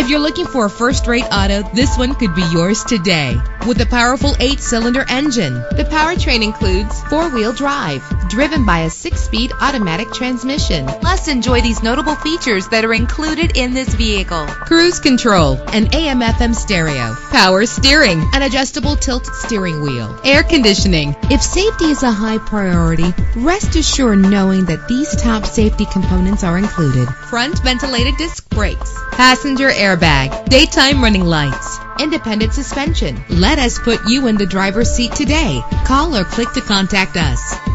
If you're looking for a first-rate auto, this one could be yours today. With a powerful 8-cylinder engine, the powertrain includes 4-wheel drive, driven by a 6-speed automatic transmission. Plus, enjoy these notable features that are included in this vehicle: cruise control, an AM/FM stereo, power steering, an adjustable tilt steering wheel, air conditioning. If safety is a high priority, rest assured knowing that these top safety components are included: front ventilated disc brakes, passenger airbag, daytime running lights, independent suspension. Let us put you in the driver's seat today. Call or click to contact us.